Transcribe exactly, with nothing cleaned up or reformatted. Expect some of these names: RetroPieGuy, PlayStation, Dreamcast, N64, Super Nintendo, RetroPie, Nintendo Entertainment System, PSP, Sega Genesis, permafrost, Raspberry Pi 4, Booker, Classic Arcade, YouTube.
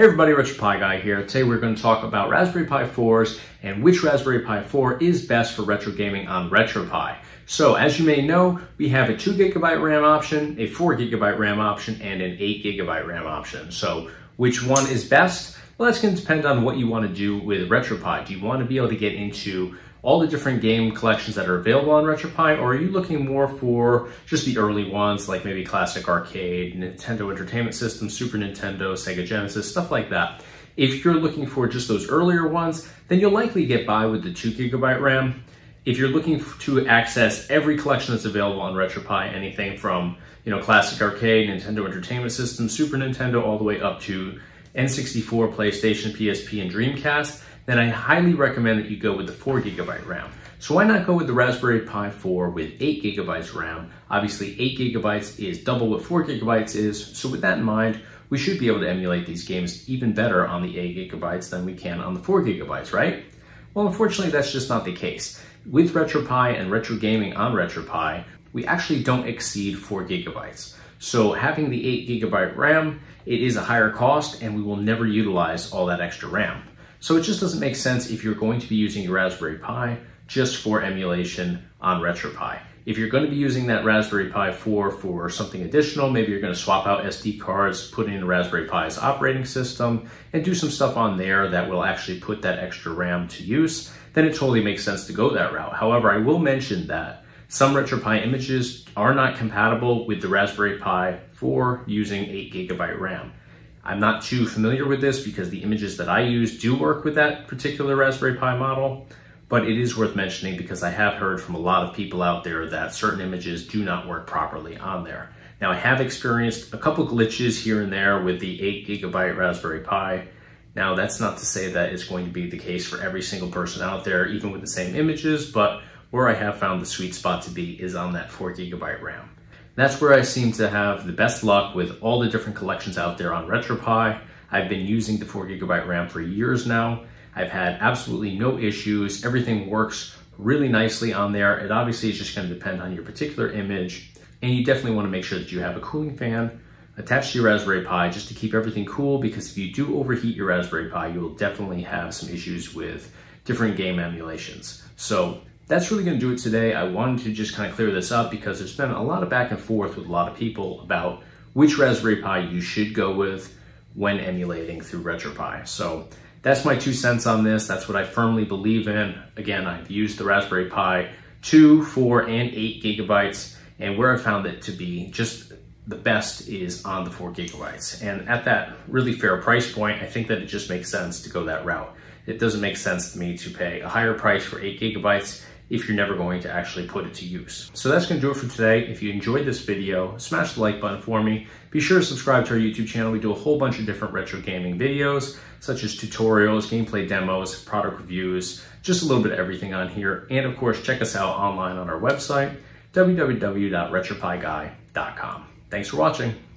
Hey everybody, RetroPieGuy here. Today we're going to talk about Raspberry Pi fours and which Raspberry Pi four is best for retro gaming on RetroPie. So as you may know, we have a two gigabyte RAM option, a four gigabyte RAM option, and an eight gigabyte RAM option. So which one is best? Well, that's going to depend on what you want to do with RetroPie. Do you want to be able to get into all the different game collections that are available on RetroPie, or are you looking more for just the early ones, like maybe Classic Arcade, Nintendo Entertainment System, Super Nintendo, Sega Genesis, stuff like that? If you're looking for just those earlier ones, then you'll likely get by with the two gigabyte RAM. If you're looking to access every collection that's available on RetroPie, anything from, you know, Classic Arcade, Nintendo Entertainment System, Super Nintendo, all the way up to N sixty-four, PlayStation, P S P, and Dreamcast, then I highly recommend that you go with the four gigabyte RAM. So why not go with the Raspberry Pi four with eight gigabytes RAM? Obviously, eight gigabytes is double what four gigabytes is, so with that in mind, we should be able to emulate these games even better on the eight gigabytes than we can on the four gigabytes, right? Well, unfortunately, that's just not the case. With RetroPie and retro gaming on RetroPie, we actually don't exceed four gigabytes. So having the eight gigabyte RAM, it is a higher cost, and we will never utilize all that extra RAM. So it just doesn't make sense if you're going to be using your Raspberry Pi just for emulation on RetroPie. If you're going to be using that Raspberry Pi four for something additional, maybe you're going to swap out S D cards, put in Raspberry Pi's operating system, and do some stuff on there that will actually put that extra RAM to use, then it totally makes sense to go that route. However, I will mention that some RetroPie images are not compatible with the Raspberry Pi four using eight gigabyte RAM. I'm not too familiar with this because the images that I use do work with that particular Raspberry Pi model, but it is worth mentioning because I have heard from a lot of people out there that certain images do not work properly on there. Now, I have experienced a couple glitches here and there with the eight gigabyte Raspberry Pi. Now, that's not to say that it's going to be the case for every single person out there, even with the same images, but where I have found the sweet spot to be is on that four gigabyte RAM. That's where I seem to have the best luck with all the different collections out there on RetroPie. I've been using the four gigabyte RAM for years now. I've had absolutely no issues. Everything works really nicely on there. It obviously is just going to depend on your particular image, and you definitely want to make sure that you have a cooling fan attached to your Raspberry Pi just to keep everything cool, because if you do overheat your Raspberry Pi, you will definitely have some issues with different game emulations. So that's really going to do it today. I wanted to just kind of clear this up because there's been a lot of back and forth with a lot of people about which Raspberry Pi you should go with when emulating through RetroPie. So that's my two cents on this. That's what I firmly believe in. Again, I've used the Raspberry Pi two, four, and eight gigabytes, and where I found it to be just the best is on the four gigabytes. And at that really fair price point, I think that it just makes sense to go that route. It doesn't make sense to me to pay a higher price for eight gigabytes if you're never going to actually put it to use. So that's gonna do it for today. If you enjoyed this video, smash the like button for me. Be sure to subscribe to our YouTube channel. We do a whole bunch of different retro gaming videos, such as tutorials, gameplay demos, product reviews, just a little bit of everything on here. And of course, check us out online on our website, w w w dot retro pie guy dot com. Thanks for watching.